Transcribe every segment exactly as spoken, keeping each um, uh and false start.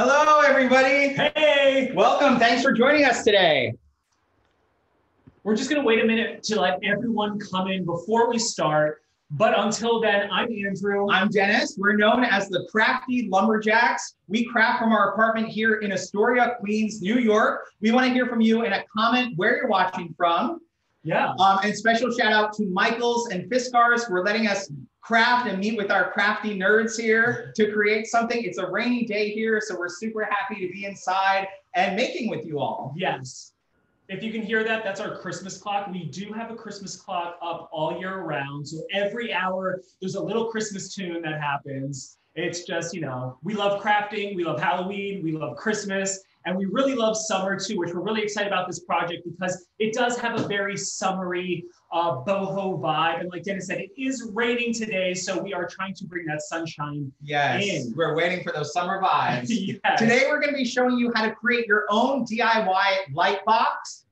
Hello, everybody. Hey. Welcome. Thanks for joining us today. We're just going to wait a minute to let everyone come in before we start. But until then, I'm Andrew. I'm Dennis. We're known as the Crafty Lumberjacks. We craft from our apartment here in Astoria, Queens, New York. We want to hear from you in a comment where you're watching from. Yeah. Um, and special shout out to Michaels and Fiskars for letting us craft and meet with our crafty nerds here to create something. It's a rainy day here, so we're super happy to be inside and making with you all. Yes. If you can hear that, that's our Christmas clock. We do have a Christmas clock up all year round. So every hour, there's a little Christmas tune that happens. It's just, you know, we love crafting, we love Halloween, we love Christmas, and we really love summer too, which we're really excited about this project because it does have a very summery uh, boho vibe. And like Dennis said, it is raining today, so we are trying to bring that sunshine yes, in. We're waiting for those summer vibes. Yes. Today, we're gonna be showing you how to create your own D I Y light box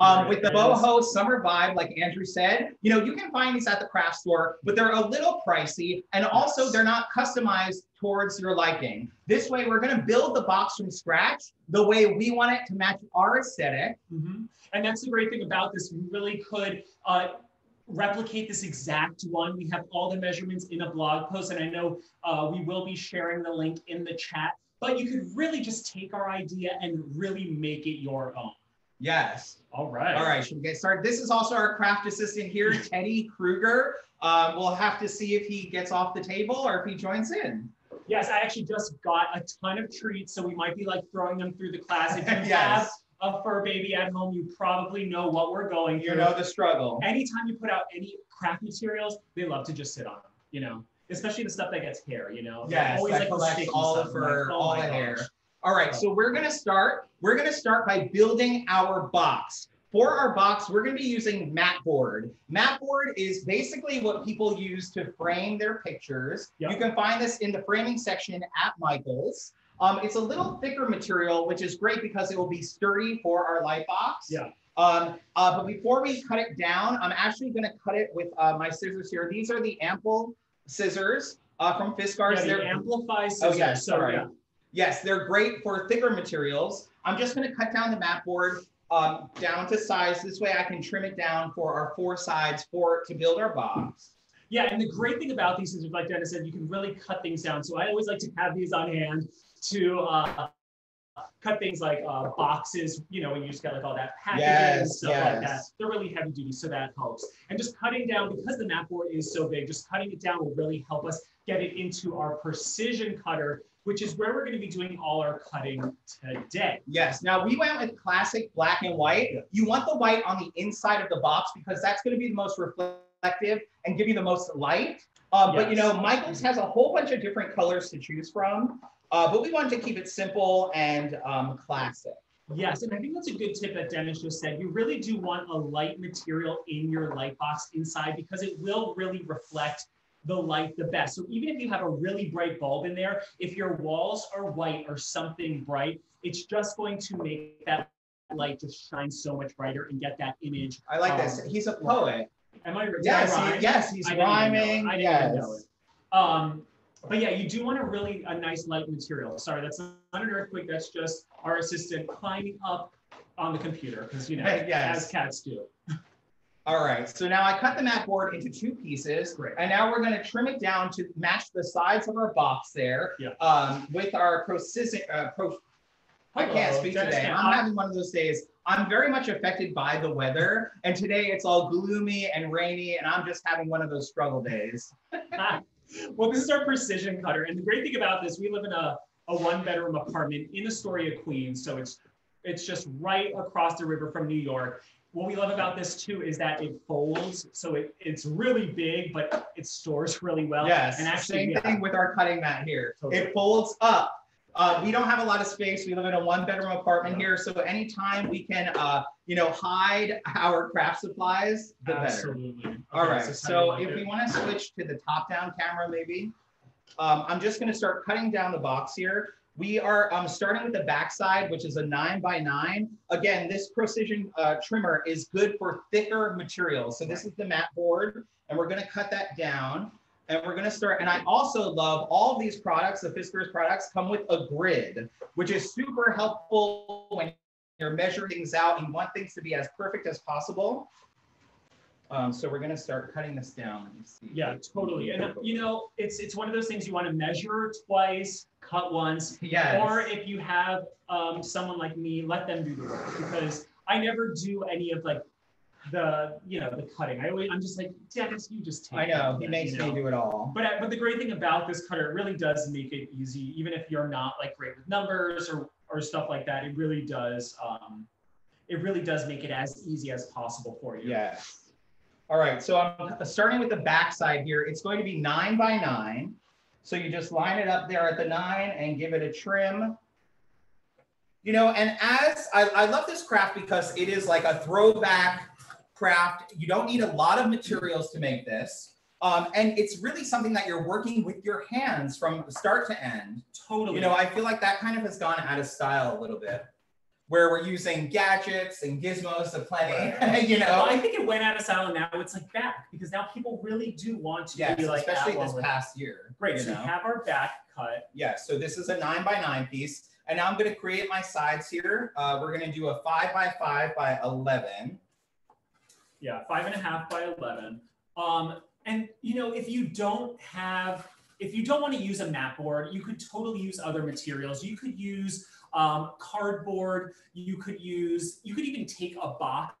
Um, with the boho summer vibe, like Andrew said. You know, you can find these at the craft store, but they're a little pricey, and also they're not customized towards your liking. This way, we're gonna build the box from scratch the way we want it to match our aesthetic. Mm-hmm. And that's the great thing about this. We really could uh, replicate this exact one. We have all the measurements in a blog post, and I know uh, we will be sharing the link in the chat, but you could really just take our idea and really make it your own. Yes. All right. All right. Should we get started? This is also our craft assistant here, Teddy Kruger. Um, we'll have to see if he gets off the table or if he joins in. Yes, I actually just got a ton of treats, so we might be like throwing them through the class. If you yes. have a fur baby at home, you probably know what we're going through. You know the struggle. Anytime you put out any craft materials, they love to just sit on them, you know, especially the stuff that gets hair, you know. Yes, always like collecting all the fur, all the hair. All right, so we're gonna start. We're gonna start by building our box. For our box, we're gonna be using mat board. Mat board is basically what people use to frame their pictures. Yep. You can find this in the framing section at Michaels. Um, it's a little thicker material, which is great because it will be sturdy for our light box. Yeah. Um, uh, but before we cut it down, I'm actually gonna cut it with uh, my scissors here. These are the ample scissors uh, from Fiskars. Yeah, they're amplify scissors. Oh, yeah, sorry. Yeah. Yes, they're great for thicker materials. I'm just going to cut down the mat board um, down to size. This way I can trim it down for our four sides for to build our box. Yeah, and the great thing about these is, like Dennis said, you can really cut things down. So I always like to have these on hand to uh, cut things like uh, boxes, you know, and you just got like all that packaging yes, and stuff yes. like that. They're really heavy duty, so that helps. And just cutting down, because the mat board is so big, just cutting it down will really help us get it into our precision cutter, which is where we're going to be doing all our cutting today. Yes. Now, we went with classic black and white. You want the white on the inside of the box because that's going to be the most reflective and give you the most light. Uh, yes. But, you know, Michaels has a whole bunch of different colors to choose from, uh, but we wanted to keep it simple and um, classic. Yes, and I think that's a good tip that Dennis just said. You really do want a light material in your light box inside because it will really reflect the light the best. So even if you have a really bright bulb in there, if your walls are white or something bright, it's just going to make that light just shine so much brighter and get that image. I like um, this. He's a poet. Am I? Yes, I he, yes, he's I rhyming. I didn't yes. know it. Um, but yeah, you do want a really a nice light material. Sorry, that's not an earthquake. That's just our assistant climbing up on the computer because, you know, yes. as cats do. All right, so now I cut the mat board into two pieces. Great. And now we're gonna trim it down to match the sides of our box there yeah. um, with our precision, uh, pro I can't speak Dennis today. I'm having one of those days. I'm very much affected by the weather. And today it's all gloomy and rainy and I'm just having one of those struggle days. Well, this is our precision cutter. And the great thing about this, we live in a, a one bedroom apartment in Astoria, Queens. So it's, it's just right across the river from New York. What we love about this too is that it folds, so it, it's really big, but it stores really well. Yes, and actually, same yeah. thing with our cutting mat here. Totally. It folds up. Uh, we don't have a lot of space. We live in a one-bedroom apartment yeah. here, so anytime we can, uh, you know, hide our craft supplies, the Absolutely. better. Absolutely. All okay, right. So, so if we want to switch to the top-down camera, maybe um, I'm just going to start cutting down the box here. We are um, starting with the backside, which is a nine by nine. Again, this precision uh, trimmer is good for thicker materials. So this is the mat board, and we're gonna cut that down. And we're gonna start, and I also love all of these products, the Fiskars products come with a grid, which is super helpful when you're measuring things out and want things to be as perfect as possible. Um, so we're gonna start cutting this down. Let me see. Yeah, totally. And you know, it's it's one of those things you want to measure twice, cut once. Yes. Or if you have um, someone like me, let them do the work, because I never do any of like the you know the cutting. I always I'm just like, Dennis, you just take. I know it, he makes you know? me do it all. But but the great thing about this cutter, it really does make it easy, even if you're not like great with numbers or or stuff like that. It really does. Um, it really does make it as easy as possible for you. Yes. All right, so I'm starting with the back side here. It's going to be nine by nine. So you just line it up there at the nine and give it a trim. You know, and as, I, I love this craft because it is like a throwback craft. You don't need a lot of materials to make this. Um, and it's really something that you're working with your hands from start to end. Totally. You know, I feel like that kind of has gone out of style a little bit, where we're using gadgets and gizmos to play, you know? Well, I think it went out of style and now it's like back, because now people really do want to yes, be like especially that this one past with... year. Great, so know? we have our back cut. Yeah, so this is a nine by nine piece. And now I'm gonna create my sides here. Uh, we're gonna do a five by five by eleven. Yeah, five and a half by eleven. Um, and you know, if you don't have, if you don't wanna use a mat board, you could totally use other materials. You could use, Um, cardboard, you could use, you could even take a box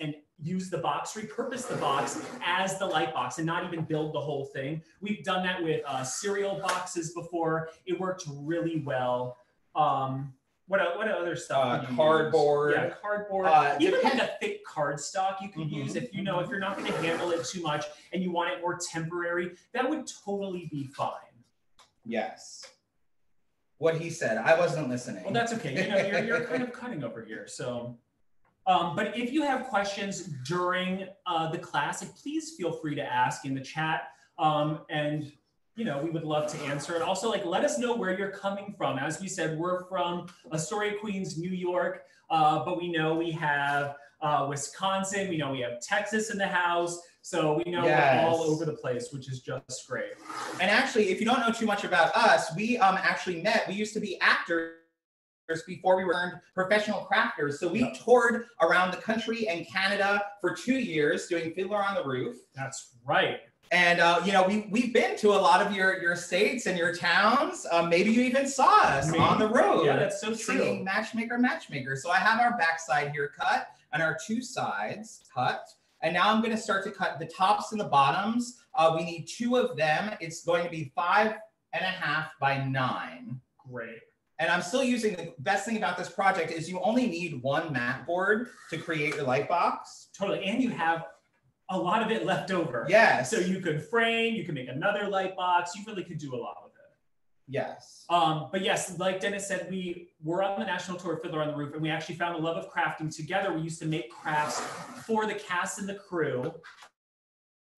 and use the box, repurpose the box as the light box and not even build the whole thing. We've done that with uh, cereal boxes before. It worked really well. Um, what, what other stuff? Uh, cardboard. Use? Yeah, cardboard. Uh, even like a thick cardstock you could mm-hmm. use if you know, if you're not going to handle it too much and you want it more temporary, that would totally be fine. Yes. What he said, I wasn't listening. Well, that's okay. You know, you're, you're kind of cutting over here. So, um, but if you have questions during uh, the class, please feel free to ask in the chat, um, and you know we would love to answer it. Also, like let us know where you're coming from. As we said, we're from Astoria, Queens, New York, uh, but we know we have uh, Wisconsin. We know we have Texas in the house. So we know yes. we're all over the place, which is just great. And actually, if you don't know too much about us, we um, actually met, we used to be actors before we were professional crafters. So we yep. toured around the country and Canada for two years doing Fiddler on the Roof. That's right. And, uh, you know, we, we've been to a lot of your, your states and your towns. Um, maybe you even saw us maybe. on the road. Yeah, that's so true. Singing Matchmaker, Matchmaker. So I have our backside here cut and our two sides cut. And now I'm going to start to cut the tops and the bottoms. Uh, we need two of them. It's going to be five and a half by nine. Great. And I'm still using the best thing about this project is you only need one mat board to create your light box. Totally. And you have a lot of it left over. Yes. So you could frame, you can make another light box. You really could do a lot with it. Yes. Um, but yes, like Dennis said, we were on the national tour of Fiddler on the Roof, and we actually found a love of crafting together. We used to make crafts for the cast and the crew.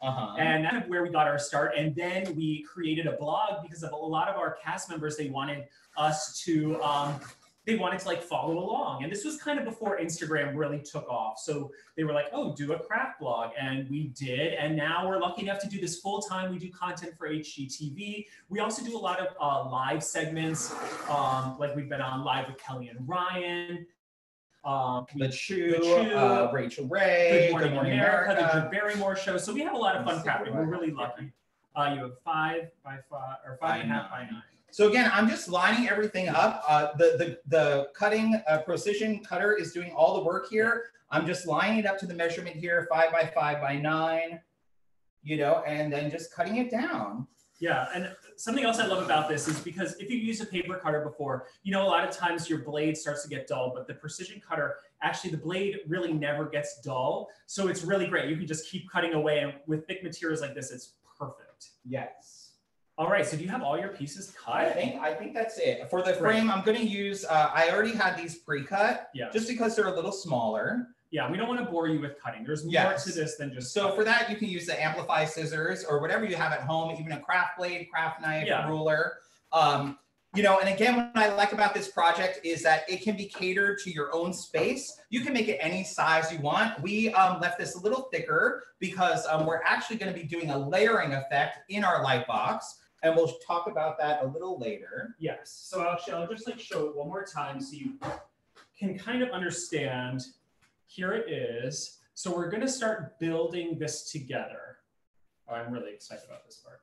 Uh-huh. And that's where we got our start. And then we created a blog because of a lot of our cast members, they wanted us to, um, they wanted to like follow along. And this was kind of before Instagram really took off. So they were like, oh, do a craft blog. And we did. And now we're lucky enough to do this full time. We do content for H G T V. We also do a lot of uh, live segments. Um, like we've been on Live with Kelly and Ryan. Um, the Chew, uh, Rachel Ray, Good Morning, Good Morning America, America, the Drew Barrymore Show. So we have a lot of fun crafting. We're really lucky. Uh, you have five by five, or five and a half by nine. So again, I'm just lining everything up. Uh, the, the, the cutting uh, precision cutter is doing all the work here. I'm just lining it up to the measurement here, five by five by nine, you know, and then just cutting it down. Yeah, and something else I love about this is because if you've used a paper cutter before, you know, a lot of times your blade starts to get dull, but the precision cutter, actually the blade really never gets dull. So it's really great. You can just keep cutting away, and with thick materials like this, it's perfect. Yes. All right, so do you have all your pieces cut? I think, I think that's it. For the frame, I'm gonna use, uh, I already had these pre-cut, yeah. just because they're a little smaller. Yeah, we don't wanna bore you with cutting. There's more yes. to this than just So cutting. For that, you can use the Amplify scissors or whatever you have at home, even a craft blade, craft knife, yeah. ruler. Um, You know, and again, what I like about this project is that it can be catered to your own space. You can make it any size you want. We um, left this a little thicker because um, we're actually going to be doing a layering effect in our light box. And we'll talk about that a little later. Yes. So I'll, I'll just like show it one more time so you can kind of understand. Here it is. So we're going to start building this together. Oh, I'm really excited about this part.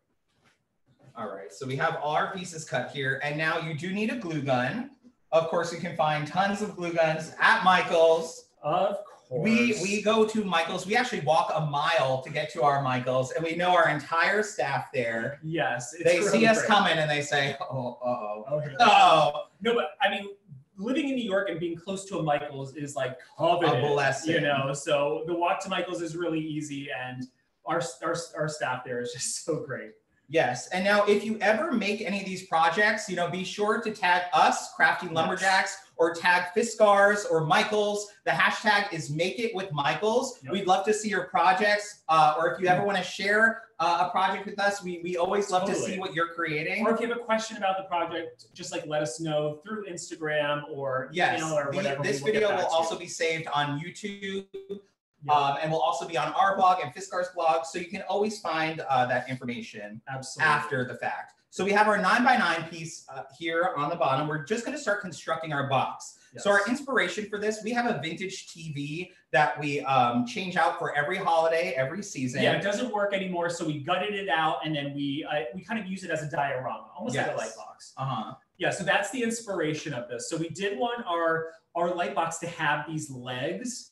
All right, so we have all our pieces cut here, and now you do need a glue gun. Of course, you can find tons of glue guns at Michaels. Of course. We, we go to Michaels. We actually walk a mile to get to our Michaels, and we know our entire staff there. Yes. It's they see us coming, and they say, oh, uh-oh, oh, okay. oh. No, but I mean, living in New York and being close to a Michaels is like coveted, a blessing. You know, so the walk to Michaels is really easy, and our, our, our staff there is just so great. Yes, and now if you ever make any of these projects, you know, be sure to tag us, Crafty Lumberjacks, yes. or tag Fiskars or Michaels. The hashtag is Make It With Michaels. Yep. We'd love to see your projects, uh, or if you ever want to share uh, a project with us, we, we always love totally. to see what you're creating. Or if you have a question about the project, just like let us know through Instagram or yes. email or whatever. The, this we'll video will also you. be saved on YouTube. Yeah. Um, and we'll also be on our blog and Fiskar's blog, so you can always find uh, that information Absolutely. after the fact. So we have our nine by nine piece uh, here on the bottom. We're just going to start constructing our box. Yes. So our inspiration for this, we have a vintage T V that we um, change out for every holiday, every season. Yeah, it doesn't work anymore, so we gutted it out, and then we uh, we kind of use it as a diorama, almost yes. like a light box. Uh huh. Yeah, so that's the inspiration of this. So we did want our our light box to have these legs.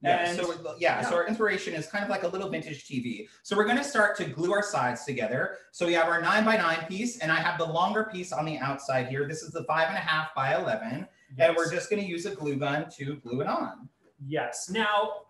Yeah, so, yeah, yeah, so our inspiration is kind of like a little vintage T V. So we're going to start to glue our sides together. So we have our nine by nine piece, and I have the longer piece on the outside here. This is the five and a half by eleven, yes. and we're just going to use a glue gun to glue it on. Yes. Now,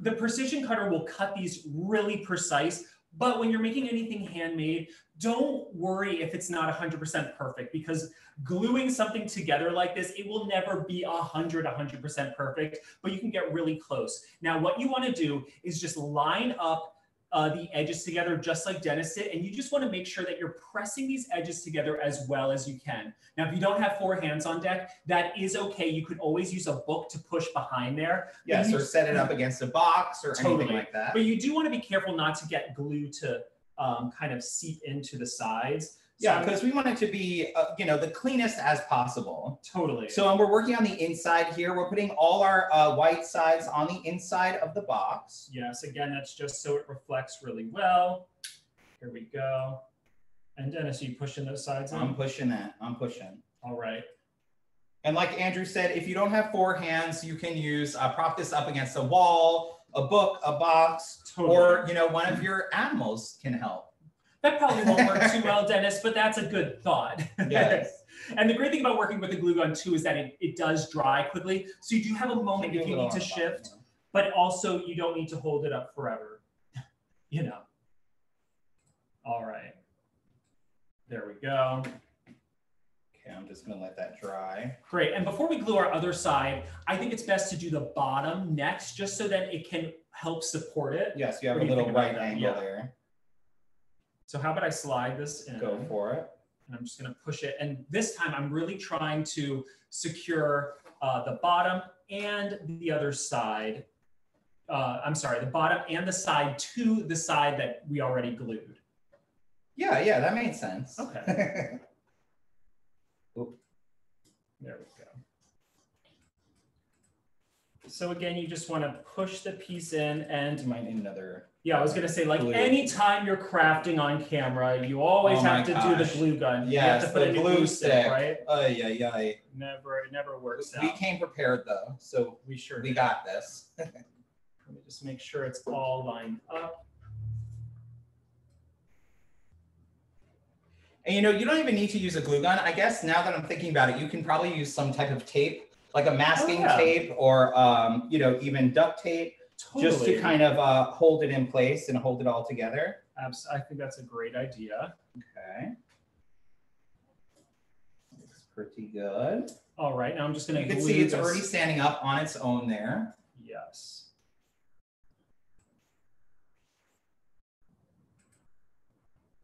the precision cutter will cut these really precise, but when you're making anything handmade, don't worry if it's not one hundred percent perfect, because gluing something together like this, it will never be one hundred, one hundred percent perfect, but you can get really close. Now, what you want to do is just line up uh, the edges together, just like Dennis did, and you just want to make sure that you're pressing these edges together as well as you can. Now, if you don't have four hands on deck, that is okay. You could always use a book to push behind there. Yes, or set it up against a box or totally. anything like that. But you do want to be careful not to get glue to Um, kind of seep into the sides. Yeah, because so, we want it to be, uh, you know, the cleanest as possible. Totally. So um, we're working on the inside here. We're putting all our uh, white sides on the inside of the box. Yes, again, that's just so it reflects really well. Here we go. And Dennis, are you pushing those sides in? I'm pushing that. I'm pushing. All right. And like Andrew said, if you don't have four hands, you can use, uh, prop this up against a wall, a book, a box, totally. or, you know, one of your animals can help. That probably won't work too well, Dennis, but that's a good thought. Yes. And the great thing about working with a glue gun, too, is that it, it does dry quickly. So you do have a moment if you need to shift, but also you don't need to hold it up forever, you know. All right. There we go. I'm just going to let that dry. Great. And before we glue our other side, I think it's best to do the bottom next, just so that it can help support it. Yes, you have a little right angle there. So how about I slide this in? Go for it. And I'm just going to push it. And this time I'm really trying to secure uh, the bottom and the other side. Uh, I'm sorry, the bottom and the side to the side that we already glued. Yeah, yeah, that made sense. Okay. There we go. So again, you just want to push the piece in, and you might need another. Yeah, I was gonna say, like glue. Anytime you're crafting on camera, you always oh have to gosh. do the glue gun. Yeah, you have to put the in glue, glue stick, stick right? Oh yeah, yeah. Never, it never works we, out. We came prepared though, so we sure we did. got this. Let me just make sure it's all lined up. And you know, you don't even need to use a glue gun. I guess now that I'm thinking about it, you can probably use some type of tape, like a masking oh, yeah. tape or, um, you know, even duct tape, totally. just to kind of uh, hold it in place and hold it all together. Abs- I think that's a great idea. Okay. Looks pretty good. All right, now I'm just gonna- You can see it's this. already standing up on its own there. Yes.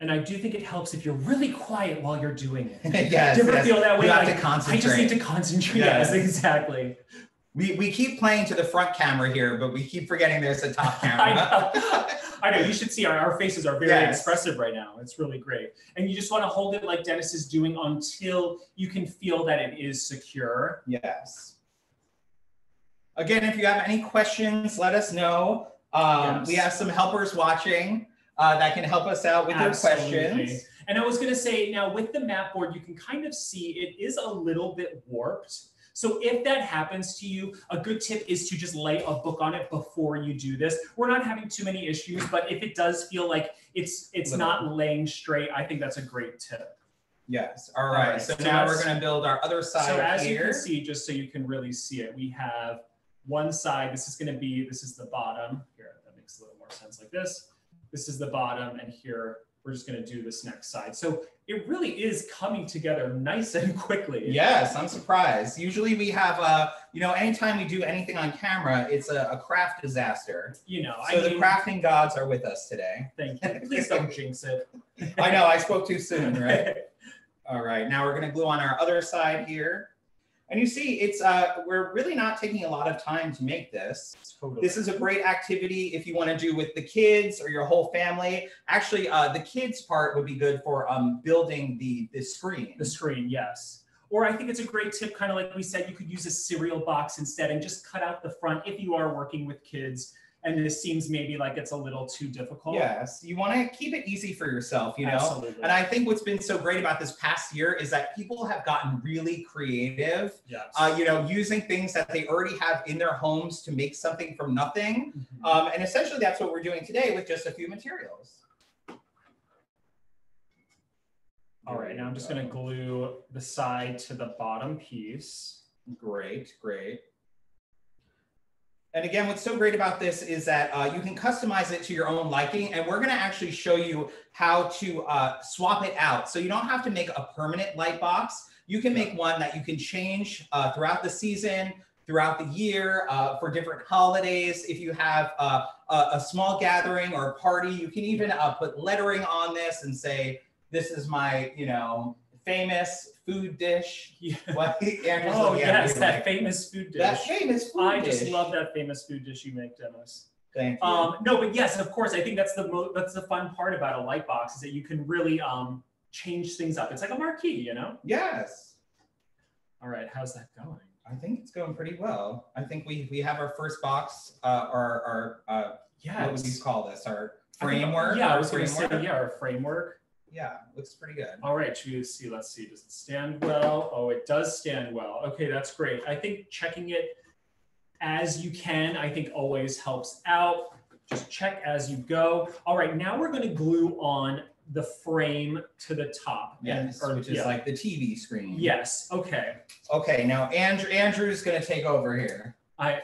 And I do think it helps if you're really quiet while you're doing it. Yes, do you ever yes. feel that way? You have like, to concentrate. I just need to concentrate. Yes, yes exactly. We, we keep playing to the front camera here, but we keep forgetting there's a top camera. I know. I know, you should see our, our faces are very yes. expressive right now. It's really great. And you just want to hold it like Dennis is doing until you can feel that it is secure. Yes. Again, if you have any questions, let us know. Um, yes. We have some helpers watching uh, that can help us out with Absolutely. Their questions. And I was going to say, now with the map board, you can kind of see it is a little bit warped. So if that happens to you, a good tip is to just lay a book on it before you do this. We're not having too many issues, but if it does feel like it's it's Little. Not laying straight, I think that's a great tip. Yes, all right. All right. So, so now we're gonna build our other side here. So as here. You can see, just so you can really see it, we have one side, this is gonna be, this is the bottom. Here, that makes a little more sense like this. This is the bottom, and here, we're just gonna do this next side. So it really is coming together nice and quickly. Yes, I'm surprised. Usually we have a, you know, anytime we do anything on camera, it's a, a craft disaster. You know, so I the mean, crafting gods are with us today. Thank you, please don't jinx it. I know, I spoke too soon, right? All right, now we're gonna glue on our other side here. And you see, it's uh, we're really not taking a lot of time to make this. Totally. This is a great activity if you want to do with the kids or your whole family. Actually, uh, the kids part would be good for um, building the, the screen. The screen, yes. Or I think it's a great tip, kind of like we said, you could use a cereal box instead and just cut out the front if you are working with kids. And this seems maybe like it's a little too difficult. Yes, you want to keep it easy for yourself, you know? Absolutely. And I think what's been so great about this past year is that people have gotten really creative, yes. uh, you know, using things that they already have in their homes to make something from nothing. Mm-hmm. um, and essentially that's what we're doing today with just a few materials. All right, now I'm just gonna glue the side to the bottom piece. Great, great. And again, what's so great about this is that uh, you can customize it to your own liking, and we're gonna actually show you how to uh, swap it out. So you don't have to make a permanent light box. You can make one that you can change uh, throughout the season, throughout the year, uh, for different holidays. If you have uh, a, a small gathering or a party, you can even uh, put lettering on this and say, this is my, you know, famous food dish. Yeah. What? Andrew's oh yes, that like, famous food dish. That famous food I dish. I just love that famous food dish you make, Dennis. Thank you. Um, no, but yes, of course. I think that's the mo that's the fun part about a light box is that you can really um, change things up. It's like a marquee, you know. Yes. All right. How's that going? I think it's going pretty well. I think we we have our first box. Uh, our our uh, yeah. What would you call this? Our framework. I think, yeah, our I was going to say yeah, our framework. Yeah, looks pretty good. All right, should we see, let's see, does it stand well? Oh, it does stand well. Okay, that's great. I think checking it as you can, I think always helps out. Just check as you go. All right, now we're gonna glue on the frame to the top. Yes, and, or, which is yeah. like the T V screen. Yes, okay. Okay, now Andrew, Andrew's gonna take over here. I,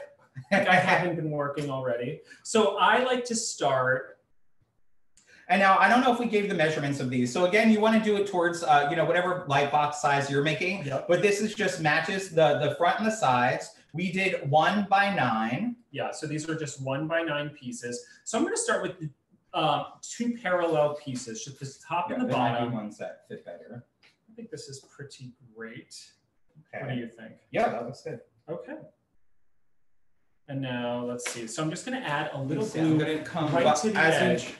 I haven't been working already. So I like to start. And now I don't know if we gave the measurements of these. So again, you want to do it towards, uh, you know, whatever light box size you're making. Yep. But this is just matches the, the front and the sides. We did one by nine. Yeah, so these are just one by nine pieces. So I'm going to start with uh, two parallel pieces, just the top yeah, and the bottom. There might be ones that fit better. I think this is pretty great. Okay. What do you think? Yeah, that looks good. Okay. And now let's see. So I'm just going to add a little glue right to the edge.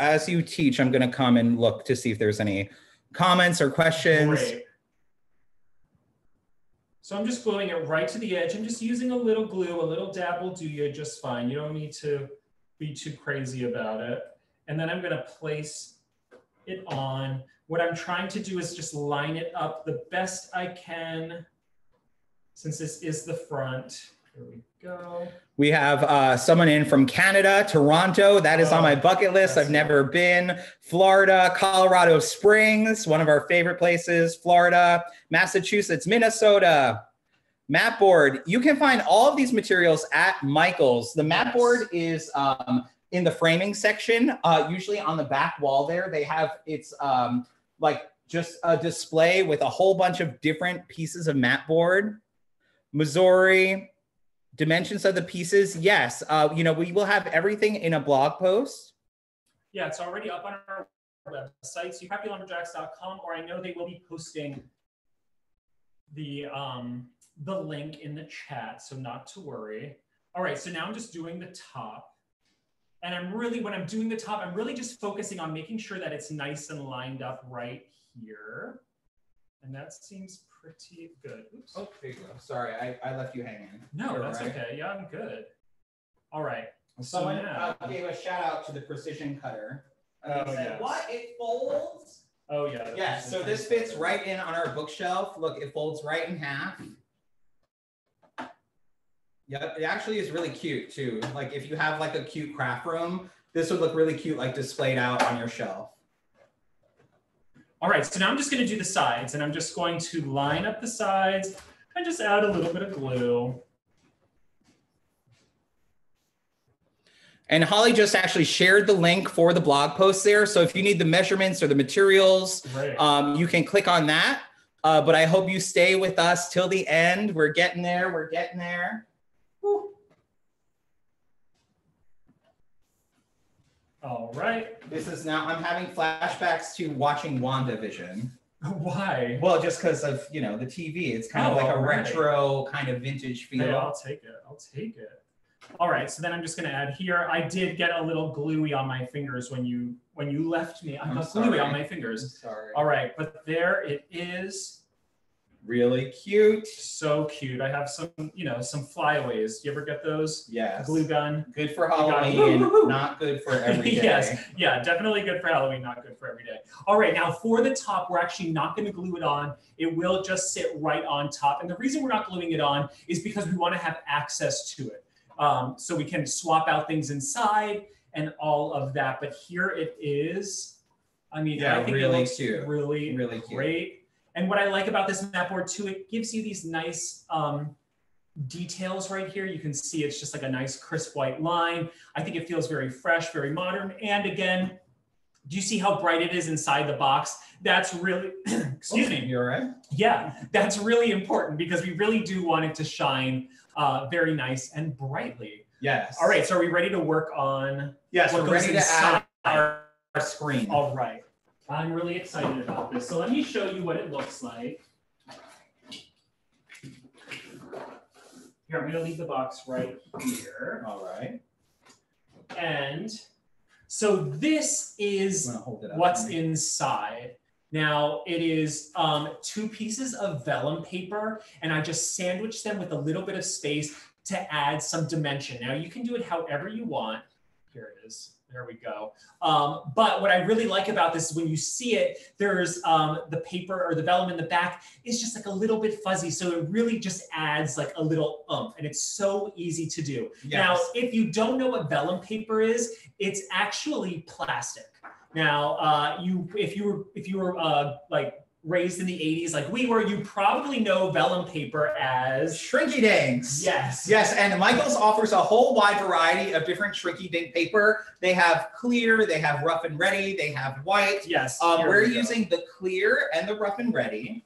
As you teach, I'm going to come and look to see if there's any comments or questions. Great. So I'm just gluing it right to the edge. I'm just using a little glue, a little dab will do you just fine. You don't need to be too crazy about it. And then I'm going to place it on. What I'm trying to do is just line it up the best I can, since this is the front. Here we go. We have uh, someone in from Canada, Toronto. That is oh, on my bucket list. I've never been. Florida, Colorado Springs, one of our favorite places. Florida, Massachusetts, Minnesota. Map board. You can find all of these materials at Michaels. The map yes. board is um, in the framing section. Uh, usually on the back wall there, they have it's um, like just a display with a whole bunch of different pieces of map board. Missouri. Dimensions of the pieces, yes. Uh, you know, we will have everything in a blog post. Yeah, it's already up on our websites, you happy lumberjacks dot com, or I know they will be posting the um, the link in the chat, so not to worry. All right, so now I'm just doing the top. And I'm really, when I'm doing the top, I'm really just focusing on making sure that it's nice and lined up right here. And that seems pretty good. Oops. Oh, there you go. Sorry, I, I left you hanging. No, you're that's right. Okay. Yeah, I'm good. All right. Someone so now, uh, gave a shout out to the precision cutter. Uh, oh, said, yes. What? It folds? Oh, yeah. Yeah, so this fits cutter. Right in on our bookshelf. Look, it folds right in half. Yep, it actually is really cute too. Like if you have like a cute craft room, this would look really cute like displayed out on your shelf. All right, so now I'm just gonna do the sides and I'm just going to line up the sides and just add a little bit of glue. And Holly just actually shared the link for the blog post there. So if you need the measurements or the materials, right. um, you can click on that. Uh, but I hope you stay with us till the end. We're getting there, we're getting there. All right. This is now, I'm having flashbacks to watching WandaVision. Why? Well, just because of, you know, the T V. It's kind oh, of like a right. retro kind of vintage feel. Hey, I'll take it. I'll take it. All right. So then I'm just going to add here. I did get a little gluey on my fingers when you when you left me. I'm, I'm not gluey on my fingers. I'm sorry. All right. But there it is. Really cute. So cute. I have some, you know, some flyaways. You ever get those? Yes. Glue gun. Good for Halloween, not good for every day. Yes. Yeah, definitely good for Halloween, not good for every day. All right, now for the top, we're actually not going to glue it on. It will just sit right on top. And the reason we're not gluing it on is because we want to have access to it. Um, so we can swap out things inside and all of that. But here it is. I mean, yeah, I think really it looks cute. Really, really great. Cute. And what I like about this map board too, it gives you these nice um, details right here. You can see it's just like a nice crisp white line. I think it feels very fresh, very modern. And again, do you see how bright it is inside the box? That's really, excuse me. You're right. Yeah, that's really important because we really do want it to shine uh, very nice and brightly. Yes. All right, so are we ready to work on? Yes, we're ready to add our, our screen. All right. I'm really excited about this. So let me show you what it looks like. Here, I'm gonna leave the box right here. All right. And so this is what's inside. Now it is um, two pieces of vellum paper and I just sandwiched them with a little bit of space to add some dimension. Now you can do it however you want. Here it is. There we go. Um, but what I really like about this is when you see it, there's um, the paper or the vellum in the back is just like a little bit fuzzy. So it really just adds like a little oomph and it's so easy to do. Yes. Now, if you don't know what vellum paper is, it's actually plastic. Now, uh, you if you were, if you were uh, like raised in the eighties like we were, you probably know vellum paper as shrinky dinks. Yes. Yes, and Michaels offers a whole wide variety of different shrinky dink paper. They have clear, they have rough and ready, they have white. Yes. Um, we're we using the clear and the rough and ready.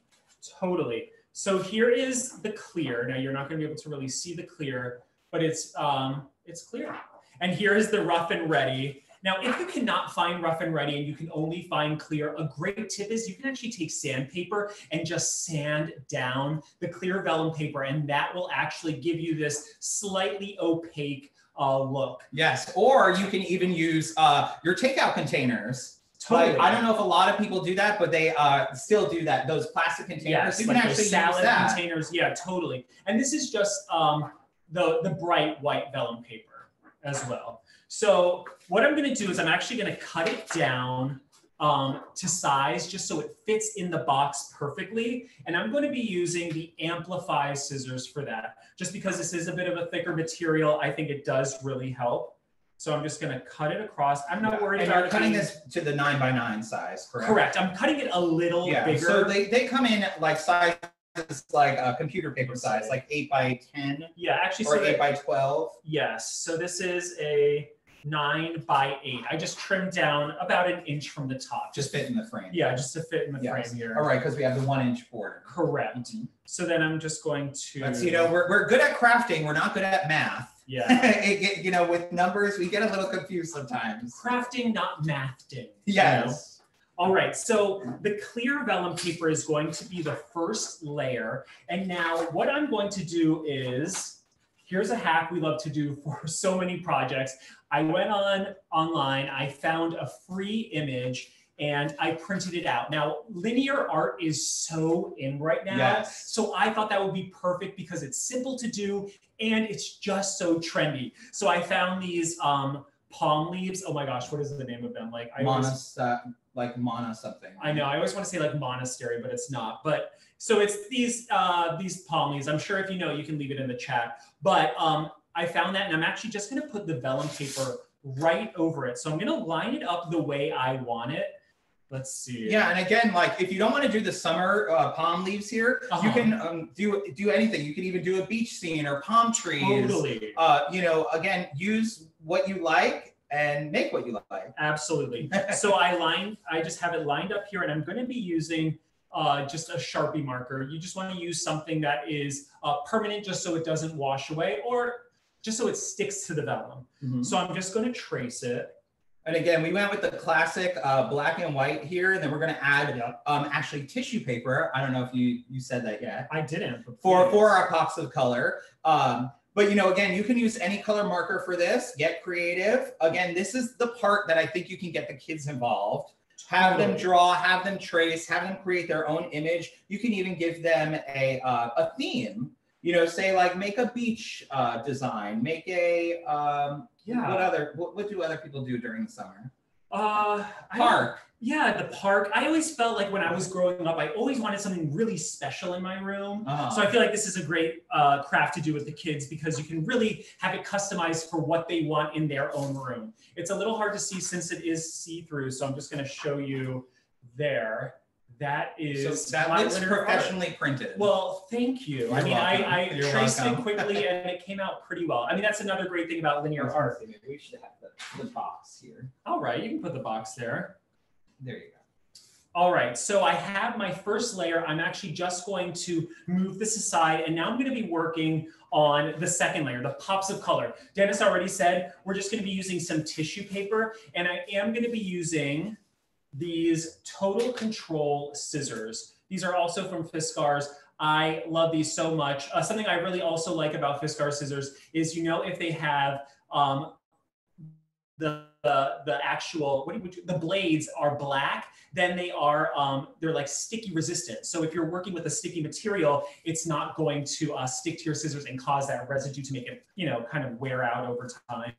Totally. So here is the clear. Now you're not going to be able to really see the clear, but it's um, it's clear. And here is the rough and ready. Now, if you cannot find rough and ready and you can only find clear, a great tip is you can actually take sandpaper and just sand down the clear vellum paper, and that will actually give you this slightly opaque uh, look. Yes, or you can even use uh, your takeout containers. Totally. Like, I don't know if a lot of people do that, but they uh, still do that. Those plastic containers, yes, you can like actually salad use that. Containers. Yeah, totally. And this is just um, the, the bright white vellum paper as well. So what I'm going to do is I'm actually going to cut it down um, to size just so it fits in the box perfectly. And I'm going to be using the Amplify scissors for that. Just because this is a bit of a thicker material, I think it does really help. So I'm just going to cut it across. I'm not yeah. worried and about you're cutting this to the nine by nine size, correct? Correct. I'm cutting it a little yeah. bigger. So they, they come in like size. It's like a computer paper size, like eight by ten. Yeah, actually. Or so eight by twelve. Yes. So this is a nine by eight. I just trimmed down about an inch from the top. Just fit in the frame. Yeah, just to fit in the yes. frame here. All right, because we have the one inch border. Correct. Mm-hmm. So then I'm just going to. That's, you know, we're, we're good at crafting. We're not good at math. Yeah. it, you know, with numbers, we get a little confused sometimes. Crafting, not mathing. Yes. You know? All right, so the clear vellum paper is going to be the first layer. And now what I'm going to do is, here's a hack we love to do for so many projects. I went on online, I found a free image, and I printed it out. Now, linear art is so in right now. Yes. So I thought that would be perfect because it's simple to do and it's just so trendy. So I found these um, palm leaves. Oh my gosh, what is the name of them? Like I Monas, always, uh, like Mana something. I know, I always want to say like monastery, but it's not. But so it's these, uh, these palm leaves. I'm sure if you know, you can leave it in the chat. But um, I found that, and I'm actually just gonna put the vellum paper right over it. So I'm gonna line it up the way I want it. Let's see. Yeah, and again, like if you don't want to do the summer uh, palm leaves here, uh-huh. you can um, do do anything. You can even do a beach scene or palm trees. Totally. Uh, you know, again, use what you like and make what you like. Absolutely. So I lined, I just have it lined up here, and I'm going to be using uh, just a Sharpie marker. You just want to use something that is uh, permanent, just so it doesn't wash away, or just so it sticks to the vellum. Mm-hmm. So I'm just going to trace it. And again, we went with the classic uh, black and white here, and then we're going to add um, actually tissue paper. I don't know if you you said that yet. I didn't. For for our pops of color. Um, but you know, again, you can use any color marker for this. Get creative. Again, this is the part that I think you can get the kids involved. Have them draw, have them trace, have them create their own image. You can even give them a uh, a theme. You know, say like make a beach uh, design, make a. Um, Yeah. What other? What, what do other people do during the summer? Uh, park. I, yeah, the park. I always felt like when I was growing up, I always wanted something really special in my room. Uh-huh. So I feel like this is a great uh, craft to do with the kids because you can really have it customized for what they want in their own room. It's a little hard to see since it is see-through, so I'm just going to show you there. That is so that looks professionally art. Printed. Well, thank you. You're I mean, welcome. I, I traced welcome. it quickly and it came out pretty well. I mean, that's another great thing about linear art. Maybe we should have the, the box here. All right, you can put the box there. There you go. All right, so I have my first layer. I'm actually just going to move this aside, and now I'm going to be working on the second layer, the pops of color. Dennis already said we're just going to be using some tissue paper, and I am going to be using these total control scissors. These are also from Fiskars. I love these so much. Uh, something I really also like about Fiskars scissors is, you know, if they have um, the, the the actual what do you, the blades are black, then they are um, they're like sticky resistant. So if you're working with a sticky material, it's not going to uh, stick to your scissors and cause that residue to make it, you know, kind of wear out over time.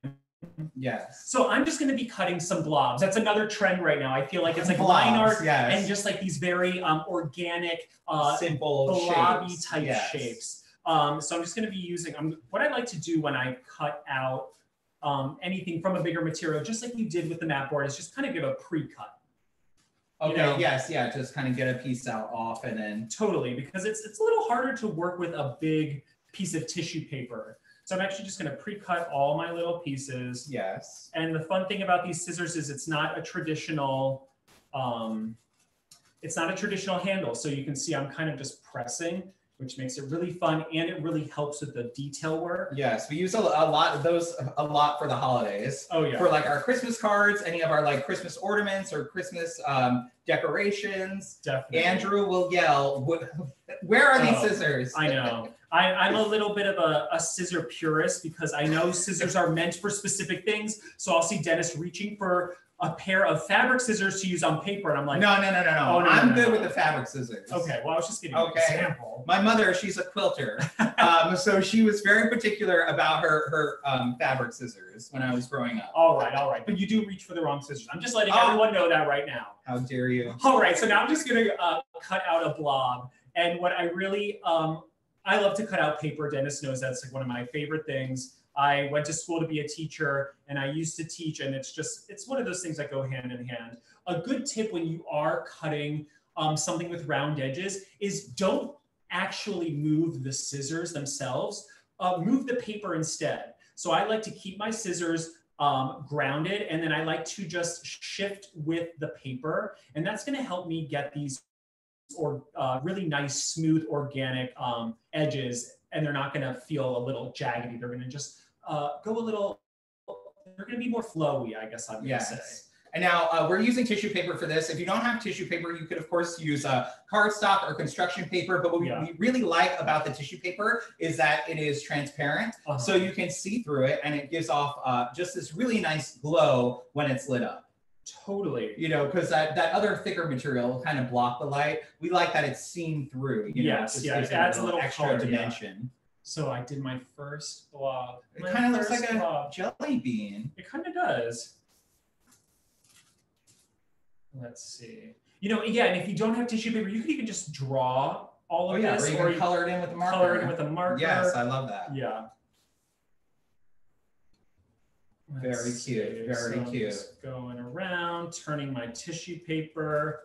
Yes. So I'm just going to be cutting some blobs. That's another trend right now. I feel like it's like blobs, line art yes. and just like these very um, organic, uh, simple, blobby type yes. shapes. Um, so I'm just going to be using um, what I like to do when I cut out um, anything from a bigger material, just like you did with the mat board, is just kind of give a pre-cut. Okay. You know? Yes. Yeah. Just kind of get a piece out off and then. Totally, because it's it's a little harder to work with a big piece of tissue paper. So I'm actually just going to pre-cut all my little pieces. Yes. And the fun thing about these scissors is it's not a traditional, um, it's not a traditional handle. So you can see I'm kind of just pressing, which makes it really fun, and it really helps with the detail work. Yes, we use a, a lot of those a lot for the holidays. Oh yeah. For like our Christmas cards, any of our like Christmas ornaments or Christmas um, decorations. Definitely. Andrew will yell, "Where are these oh, scissors?" I know. I, I'm a little bit of a, a scissor purist because I know scissors are meant for specific things. So I'll see Dennis reaching for a pair of fabric scissors to use on paper, and I'm like, no, no, no, no, no. Oh, no I'm no, no, good no. with the fabric scissors. Okay, well, I was just giving okay. an example. My mother, she's a quilter, um, so she was very particular about her her um, fabric scissors when I was growing up. All right, all right, but you do reach for the wrong scissors. I'm just letting oh. everyone know that right now. How dare you! All right, so now I'm just gonna uh, cut out a blob, and what I really um. I love to cut out paper. Dennis knows that's like one of my favorite things. I went to school to be a teacher, and I used to teach, and it's just, it's one of those things that go hand in hand. A good tip when you are cutting um, something with round edges is don't actually move the scissors themselves, uh, move the paper instead. So I like to keep my scissors um, grounded, and then I like to just shift with the paper, and that's gonna help me get these or uh, really nice, smooth, organic um, edges, and they're not going to feel a little jaggedy. They're going to just uh, go a little, they're going to be more flowy, I guess I'm going to yes. say. And now uh, we're using tissue paper for this. If you don't have tissue paper, you could of course use uh, cardstock or construction paper, but what yeah. we really like about the tissue paper is that it is transparent. Uh-huh. So you can see through it and it gives off uh, just this really nice glow when it's lit up. Totally. You know, because that, that other thicker material will kind of block the light. We like that it's seen through. You yes, know, just, yeah, it adds a little, little extra color, dimension. Yeah. So I did my first blob. It kind of looks like blob. a jelly bean. It kind of does. Let's see. You know, yeah, and if you don't have tissue paper, you could even just draw all of oh, yeah, this. Or you, or you color it in with a marker. Color it in with a marker. Yes, I love that. Yeah. Let's very cute, very so cute. Just going around, turning my tissue paper.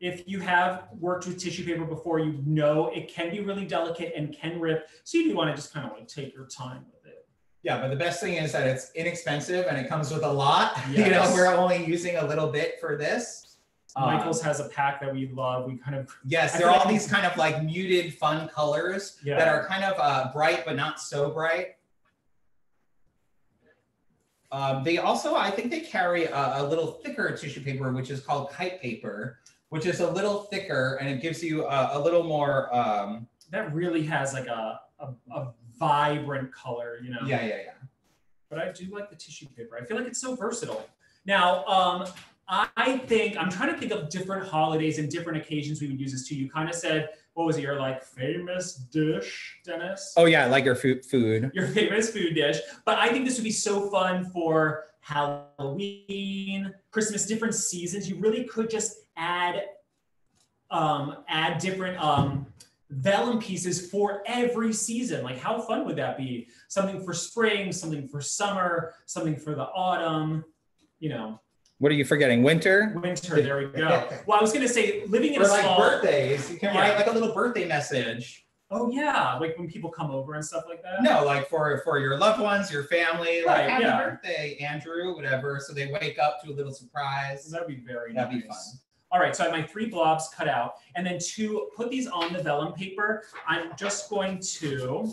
If you have worked with tissue paper before, you know it can be really delicate and can rip. So you do want to just kind of like take your time with it. Yeah, but the best thing is that it's inexpensive and it comes with a lot. Yes. You know, we're only using a little bit for this. Michaels um, has a pack that we love. We kind of yes, there are all these kind of like muted, fun colors yeah. that are kind of uh, bright but not so bright. Um, they also, I think, they carry a, a little thicker tissue paper, which is called kite paper, which is a little thicker and it gives you a, a little more. Um, that really has like a, a, a vibrant color, you know? Yeah, yeah, yeah. But I do like the tissue paper. I feel like it's so versatile. Now, um, I think, I'm trying to think of different holidays and different occasions we would use this too. You kind of said, what was it, your like famous dish, Dennis? Oh yeah, like your food. food. Your famous food dish. But I think this would be so fun for Halloween, Christmas, different seasons. You really could just add, um, add different um, vellum pieces for every season. Like how fun would that be? Something for spring, something for summer, something for the autumn, you know. What are you forgetting? Winter? Winter, there we go. Well, I was going to say, living in or a like small... like birthdays, you can yeah. write like a little birthday message. Oh, yeah. Like when people come over and stuff like that? No, like for, for your loved ones, your family, right, like happy yeah. birthday, Andrew, whatever. So they wake up to a little surprise. That would be very That'd nice. That'd be fun. All right, so I have my three blobs cut out. And then to put these on the vellum paper, I'm just going to...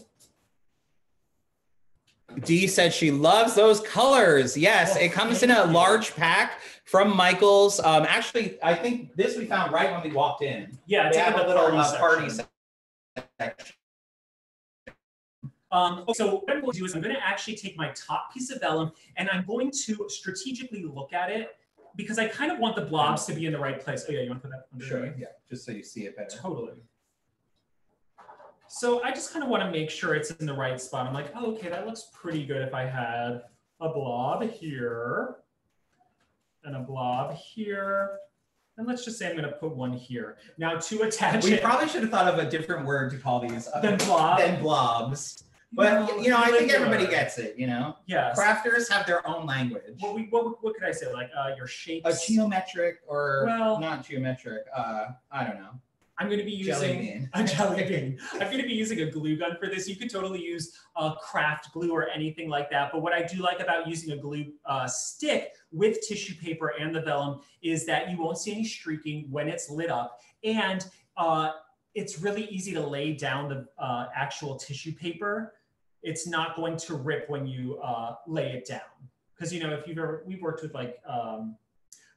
Dee said she loves those colors. Yes, oh, it comes in a large pack from Michaels. Um, actually, I think this we found right when we walked in. Yeah, they have a little party section. section. Um, so what I'm going to do is I'm going to actually take my top piece of vellum and I'm going to strategically look at it because I kind of want the blobs to be in the right place. Oh yeah, you want to put that under? Sure, there? Yeah, just so you see it better. Totally. So I just kind of want to make sure it's in the right spot. I'm like, oh, okay, that looks pretty good if I had a blob here and a blob here. And let's just say I'm going to put one here. Now to attach we it. We probably should have thought of a different word to call these. Uh, than blobs. Than blobs. But, no, you know, I think everybody gets it, you know? Yes. Crafters have their own language. What, we, what, what could I say? Like uh, your shapes? A geometric or well, not geometric. Uh, I don't know. I'm going to be using jelly a jelly bean. I'm going to be using a glue gun for this. You could totally use a uh, craft glue or anything like that. But what I do like about using a glue uh, stick with tissue paper and the vellum is that you won't see any streaking when it's lit up. And uh, it's really easy to lay down the uh, actual tissue paper. It's not going to rip when you uh, lay it down. Because, you know, if you've ever, we've worked with like um,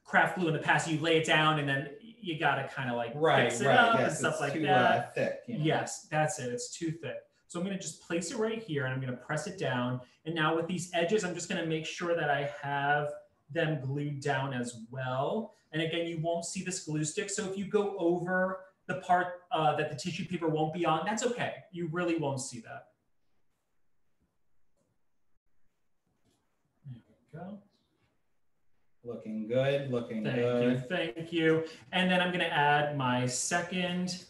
craft glue in the past, you lay it down and then you got to kind of like right, fix it right, up yes, and stuff like too, that. Uh, thick, you know? Yes, that's it. It's too thick. So I'm going to just place it right here and I'm going to press it down. And now with these edges, I'm just going to make sure that I have them glued down as well. And again, you won't see this glue stick. So if you go over the part uh, that the tissue paper won't be on, that's okay. You really won't see that. There we go. Looking good, looking thank good. Thank you, thank you. And then I'm gonna add my second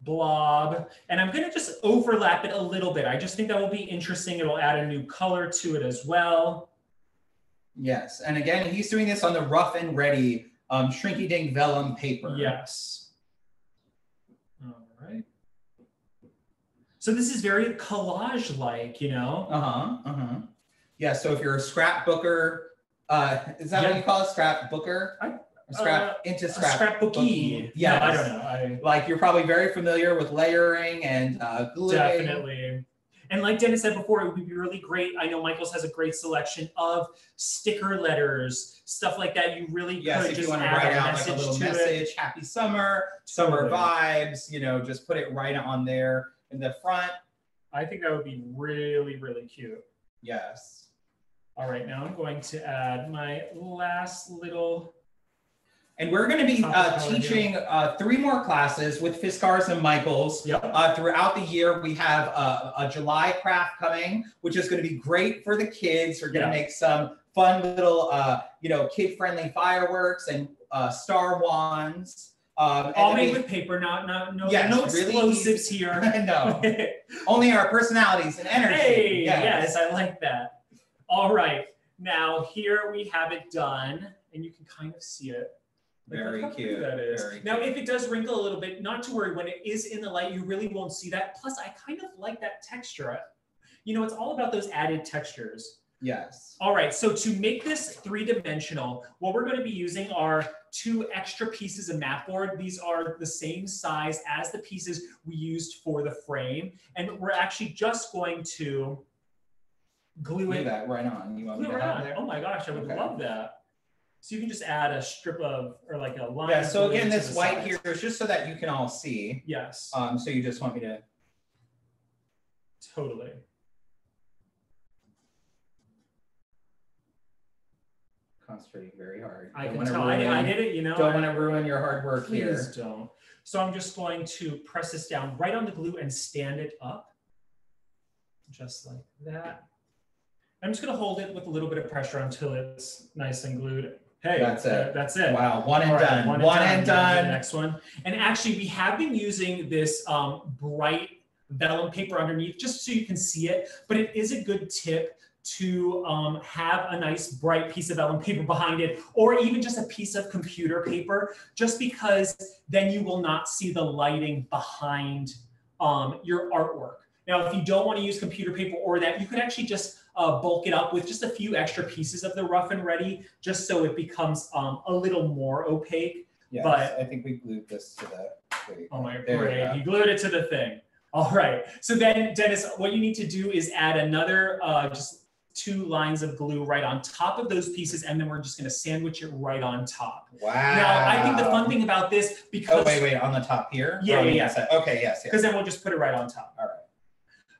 blob and I'm gonna just overlap it a little bit. I just think that will be interesting. It'll add a new color to it as well. Yes, and again, he's doing this on the rough and ready um, shrinky dink vellum paper. Yes. All right. So this is very collage-like, you know? Uh-huh, uh-huh. Yeah, so if you're a scrapbooker, Uh, is that yeah. what you call a scrapbooker? I, scrap uh, into scrap scrapbooky. Yeah, no, I don't know. I, like you're probably very familiar with layering and uh, gluing. Definitely. And like Dennis said before, it would be really great. I know Michaels has a great selection of sticker letters, stuff like that. You really yes, could just you add write a out, message like a little to message, it. Happy summer, summer totally. vibes, you know, just put it right on there in the front. I think that would be really, really cute. Yes. All right, now I'm going to add my last little. And we're going to be uh, teaching uh, three more classes with Fiskars and Michaels yep. uh, throughout the year. We have a, a July craft coming, which is going to be great for the kids. We're going to yeah. make some fun little, uh, you know, kid-friendly fireworks and uh, star wands. Um, All made we, with paper, not, not no, yes, no explosives really, here. No, only our personalities and energy. Hey, yeah. Yes, I like that. All right, now here we have it done, and you can kind of see it. Like very cute. That is. Very now, cute. If it does wrinkle a little bit, not to worry. When it is in the light, you really won't see that. Plus, I kind of like that texture. You know, it's all about those added textures. Yes. All right. So to make this three-dimensional, what we're going to be using are two extra pieces of mat board. These are the same size as the pieces we used for the frame, and we're actually just going to glue Leave it that right on. You want glue me to right on. There? Oh my gosh, I would okay. love that. So you can just add a strip of, or like a line. Yeah, so again, this white sides. here is just so that you can all see. Yes. Um, so you just want me to. Totally. Concentrating very hard. I don't can tell, ruin, I, I did it, you know. Don't I, want to ruin your hard work please here. Please don't. So I'm just going to press this down right on the glue and stand it up. Just like that. I'm just gonna hold it with a little bit of pressure until it's nice and glued. Hey, that's it. That's it. Wow, one and right, done. One and one done. And done. Next one. And actually, we have been using this um, bright vellum paper underneath just so you can see it. But it is a good tip to um, have a nice bright piece of vellum paper behind it, or even just a piece of computer paper, just because then you will not see the lighting behind um, your artwork. Now, if you don't want to use computer paper or that, you could actually just Uh, bulk it up with just a few extra pieces of the rough and ready, just so it becomes um, a little more opaque. Yes, but I think we glued this to the. Oh my god! You glued it to the thing. All right. So then, Dennis, what you need to do is add another uh, just two lines of glue right on top of those pieces, and then we're just going to sandwich it right on top. Wow. Now, I think the fun thing about this because. Oh wait, wait, on the top here. Yeah, yeah, yeah. Side? Okay, yes, yes. Because then we'll just put it right on top. All right.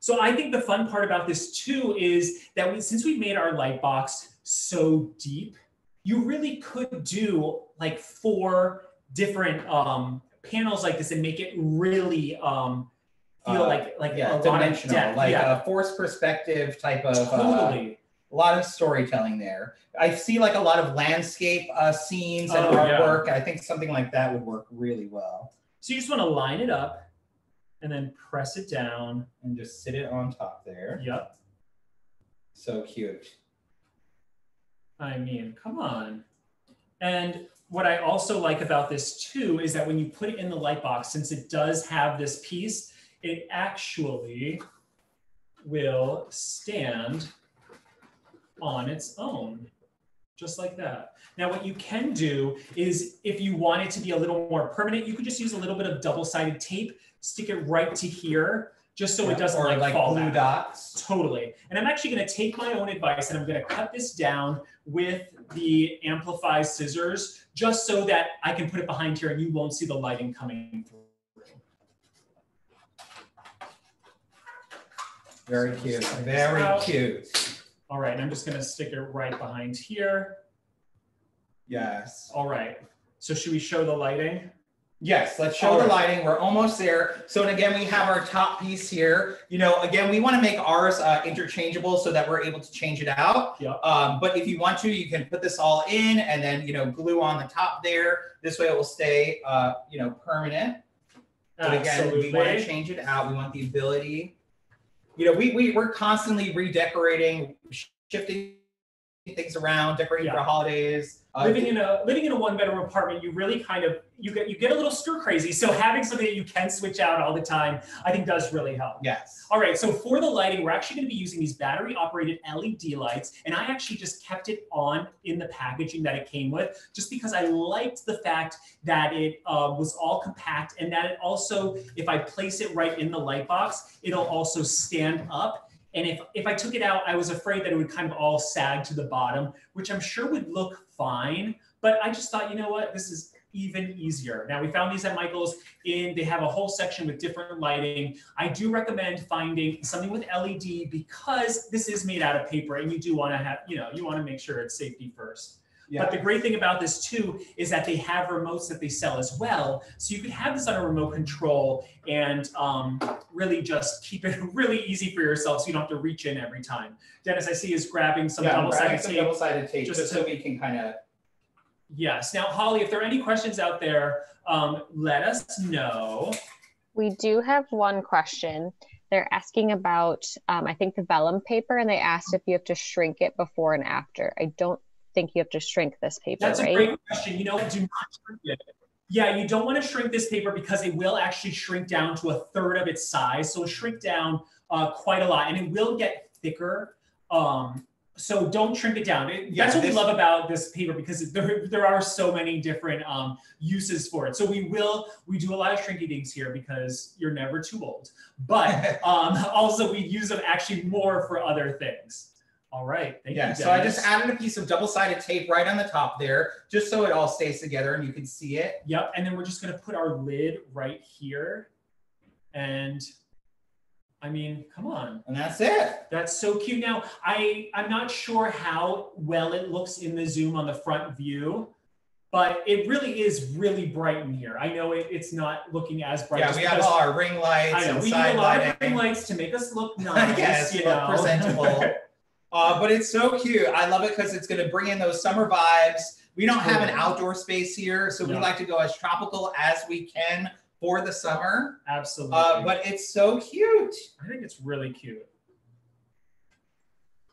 So I think the fun part about this too is that we, since we made our light box so deep, you really could do like four different um, panels like this and make it really um, feel uh, like like yeah, a dimensional, lot of depth. like yeah. a forced perspective type of totally. uh, a lot of storytelling there. I see like a lot of landscape uh, scenes and oh, artwork. Yeah. I think something like that would work really well. So you just want to line it up. And then press it down and just sit it on top there. Yep. So cute. I mean, come on. And what I also like about this too is that when you put it in the light box, since it does have this piece, it actually will stand on its own. Just like that. Now, what you can do is if you want it to be a little more permanent, you could just use a little bit of double-sided tape, stick it right to here, just so yeah, it doesn't or like, like fall blue back. dots. Totally. And I'm actually going to take my own advice and I'm going to cut this down with the Amplify scissors, just so that I can put it behind here and you won't see the lighting coming through. Very so cute. Very out. cute. All right, and I'm just gonna stick it right behind here. Yes. All right, so should we show the lighting? Yes, let's show All the right. lighting. We're almost there. So, and again, we have our top piece here. You know, again, we wanna make ours uh, interchangeable so that we're able to change it out. Yep. Um, but if you want to, you can put this all in and then, you know, glue on the top there. This way it will stay, uh, you know, permanent. But again, Absolutely. we wanna change it out. We want the ability. You know, we, we, we're constantly redecorating, shifting things around, decorating yeah. for holidays. Uh, living in a living in a one bedroom apartment, you really kind of you get you get a little stir crazy. So having something that you can switch out all the time, I think, does really help. Yes. All right. So for the lighting, we're actually going to be using these battery operated L E D lights, and I actually just kept it on in the packaging that it came with, just because I liked the fact that it um, was all compact, and that it also, if I place it right in the light box, it'll also stand up. And if, if I took it out, I was afraid that it would kind of all sag to the bottom, which I'm sure would look fine. But I just thought, you know what, this is even easier. Now, we found these at Michaels. In, they have a whole section with different lighting. I do recommend finding something with L E D, because this is made out of paper, and you do want to have, you know, you want to make sure it's safety first. Yeah. But the great thing about this too is that they have remotes that they sell as well. So you could have this on a remote control and um, really just keep it really easy for yourself, so you don't have to reach in every time. Dennis, I see, is grabbing some yeah, double-sided tape. double-sided tape just, just to, so we can kind of... Yes. Now, Holly, if there are any questions out there, um, let us know. We do have one question. They're asking about, um, I think, the vellum paper, and they asked if you have to shrink it before and after. I don't think you have to shrink this paper, That's right? a great question. You know, do not shrink it. Yeah, you don't want to shrink this paper, because it will actually shrink down to a third of its size. So it'll shrink down uh, quite a lot, and it will get thicker. Um, so don't shrink it down. It, yeah, that's what this, we love about this paper, because there, there are so many different um, uses for it. So we will, we do a lot of shrinky things here, because you're never too old. But um, also we use them actually more for other things. All right. Thank yeah, you, so I just added a piece of double-sided tape right on the top there, just so it all stays together and you can see it. Yep. And then we're just going to put our lid right here. And I mean, come on. And that's it. That's so cute. Now, I, I'm not sure how well it looks in the zoom on the front view, but it really is really bright in here. I know it, it's not looking as bright. Yeah, we have all our ring lights. I know, and we side need a lot lighting. of ring lights to make us look nice. Yes, you know, presentable. Uh, but it's so cute. I love it, because it's going to bring in those summer vibes. We don't have an outdoor space here, so yeah. we like to go as tropical as we can for the summer. Absolutely. Uh, but it's so cute. I think it's really cute.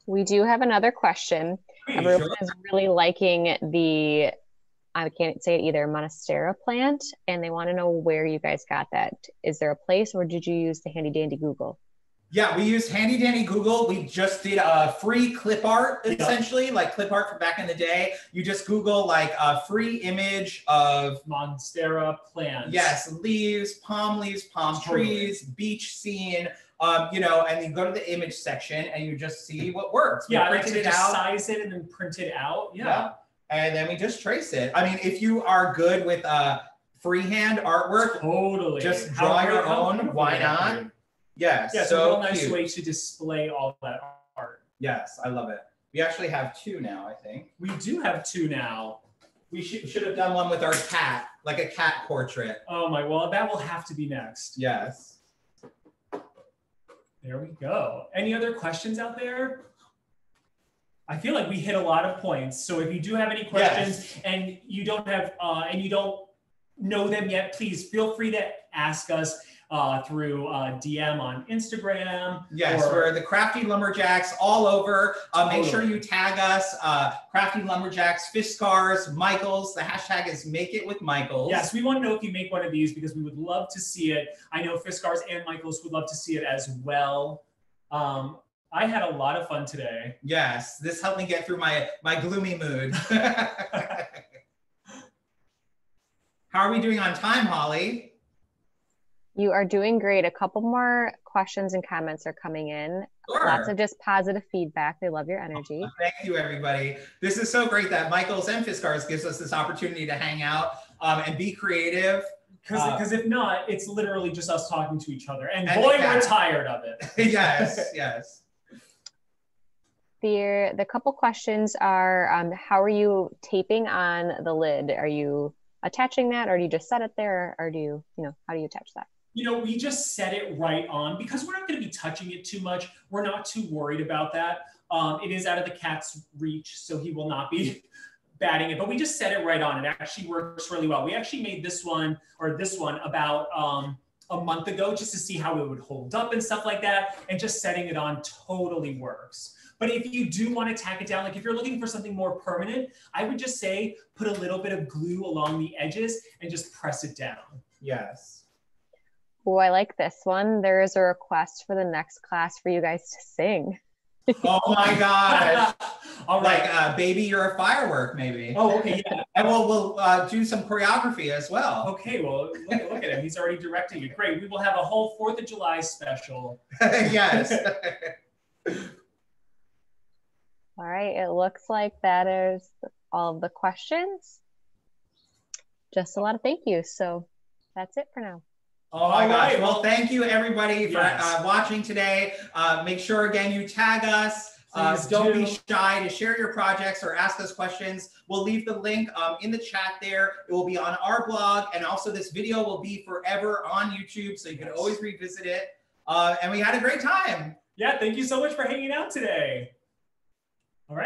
We do have another question. Everyone sure? is really liking the, I can't say it either, Monstera plant, and they want to know where you guys got that. Is there a place, or did you use the handy dandy Google? Yeah, we used handy dandy Google. We just did a uh, free clip art, essentially, yeah. like clip art from back in the day. You just Google like a free image of Monstera plants. Yes, leaves, palm leaves, palm totally. trees, beach scene. Um, you know, and you go to the image section and you just see what works. We yeah, printed like it out, size it, and then print it out. Yeah. yeah, and then we just trace it. I mean, if you are good with uh, freehand artwork, totally, just draw your own. Why not? Yes, yeah, so, so a real nice cute. way to display all that art. Yes, I love it. We actually have two now, I think. We do have two now. We should, should have done one with our cat, like a cat portrait. Oh my, well, that will have to be next. Yes. There we go. Any other questions out there? I feel like we hit a lot of points. So if you do have any questions yes. and you don't have, uh, and you don't know them yet, please feel free to ask us. Uh, through uh, D M on Instagram. Yes, or... we're the Crafty Lumberjacks all over. Uh, make totally. sure you tag us, uh, Crafty Lumberjacks, Fiskars, Michaels. The hashtag is Make It With Michaels. Yes, we want to know if you make one of these, because we would love to see it. I know Fiskars and Michaels would love to see it as well. Um, I had a lot of fun today. Yes, this helped me get through my, my gloomy mood. How are we doing on time, Holly? You are doing great. A couple more questions and comments are coming in. Sure. Lots of just positive feedback. They love your energy. Oh, thank you, everybody. This is so great that Michaels and Fiskars gives us this opportunity to hang out um, and be creative. Because uh, if not, it's literally just us talking to each other. And, and boy, we're tired of it. Yes, yes. The, the couple questions are, um, how are you taping on the lid? Are you attaching that, or do you just set it there, or do you, you know, how do you attach that? You know, we just set it right on, because we're not going to be touching it too much. We're not too worried about that. Um, it is out of the cat's reach, so he will not be batting it, but we just set it right on. It actually works really well. We actually made this one, or this one, about um, a month ago just to see how it would hold up and stuff like that. And just setting it on totally works. But if you do want to tack it down, like if you're looking for something more permanent, I would just say put a little bit of glue along the edges and just press it down. Yes. Oh, I like this one. There is a request for the next class for you guys to sing. Oh my God. All right. Like, uh, baby, you're a firework, maybe. Oh, okay, yeah. And we'll, we'll uh, do some choreography as well. Okay, well, look, look at him. He's already directing it. Great. We will have a whole fourth of July special. Yes. All right, it looks like that is all of the questions. Just a lot of thank yous. So that's it for now. Oh, all right. Gosh. Well, thank you everybody for yes. uh, watching today. Uh, make sure again you tag us. Uh, don't do. be shy to share your projects or ask us questions. We'll leave the link um, in the chat there. It will be on our blog, and also this video will be forever on YouTube, so you yes. can always revisit it. Uh, and we had a great time. Yeah, thank you so much for hanging out today.